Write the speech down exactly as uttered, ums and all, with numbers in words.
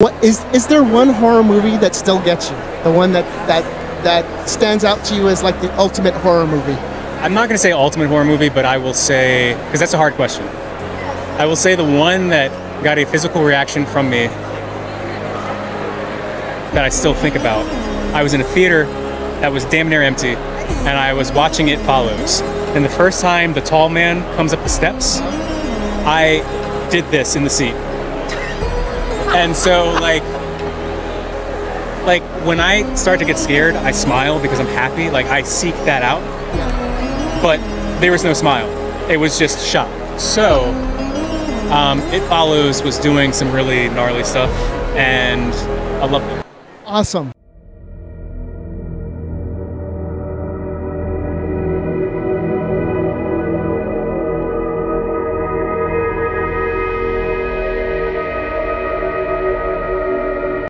What is is there one horror movie that still gets you? The one that that that stands out to you as like the ultimate horror movie? I'm not gonna say ultimate horror movie, but I will say, because that's a hard question. I will say the one that got a physical reaction from me that I still think about. I was in a theater that was damn near empty, and I was watching It Follows. And the first time the tall man comes up the steps, I did this in the seat. And so, like, like when I start to get scared, I smile because I'm happy. Like, I seek that out. But there was no smile. It was just shock. So, um, It Follows was doing some really gnarly stuff, and I loved it. Awesome.